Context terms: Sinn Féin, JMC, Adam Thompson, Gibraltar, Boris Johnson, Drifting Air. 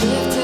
drifting.